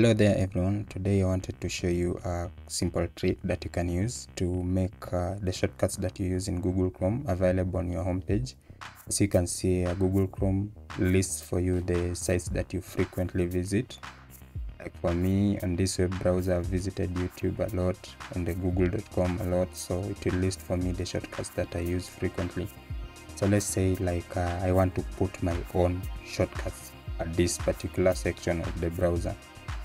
Hello there everyone, today I wanted to show you a simple trick that you can use to make the shortcuts that you use in Google Chrome available on your homepage. As you can see, Google Chrome lists for you the sites that you frequently visit. Like for me, on this web browser, I've visited YouTube a lot and the google.com a lot, so it will list for me the shortcuts that I use frequently. So let's say like I want to put my own shortcuts at this particular section of the browser.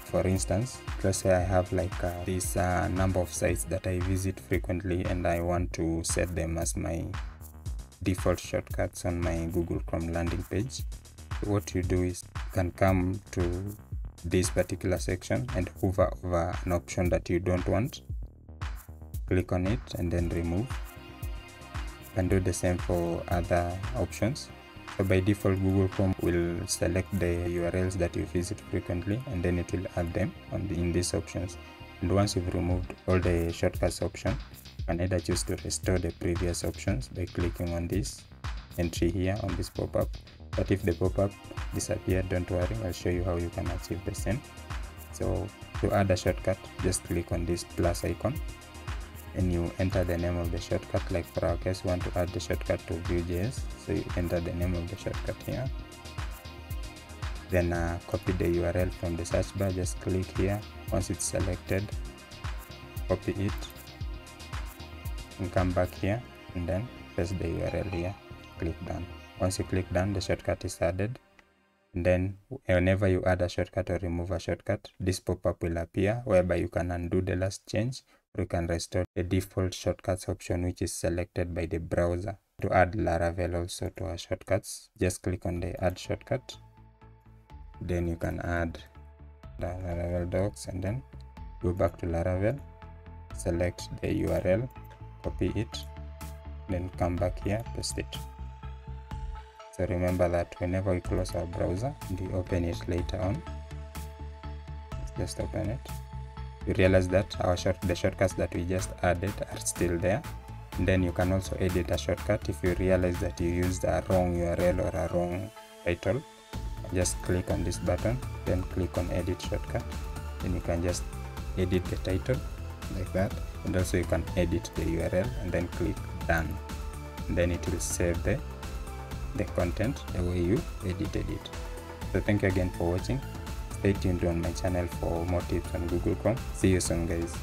For instance, let's say I have like this number of sites that I visit frequently and I want to set them as my default shortcuts on my Google Chrome landing page. So what you do is you can come to this particular section and hover over an option that you don't want. Click on it and then remove. You can do the same for other options. So by default, Google Chrome will select the URLs that you visit frequently and then it will add them in these options. And once you've removed all the shortcuts option, you can either choose to restore the previous options by clicking on this entry here on this pop-up. But if the pop-up disappeared, don't worry, I'll show you how you can achieve the same. So to add a shortcut, just click on this plus icon and you enter the name of the shortcut. Like for our case, we want to add the shortcut to Vue.js, so you enter the name of the shortcut here, then copy the URL from the search bar. Just click here. Once it's selected, copy it and come back here and then paste the URL here. Click done. Once you click done, the shortcut is added. And then whenever you add a shortcut or remove a shortcut, this pop-up will appear whereby you can undo the last change. You can restore the default shortcuts option, which is selected by the browser. To add Laravel also to our shortcuts, just click on the add shortcut, then you can add the Laravel docs and then go back to Laravel, select the URL, copy it, then come back here, paste it. So remember that whenever we close our browser and we open it later on, let's just open it, you realize that the shortcuts that we just added are still there. And then you can also edit a shortcut if you realize that you used a wrong URL or a wrong title. Just click on this button, then click on edit shortcut, then you can just edit the title like that, and also you can edit the URL and then click done, and then it will save the content the way you edited it. So thank you again for watching. Stay tuned on my channel for more tips on Google Chrome. See you soon, guys.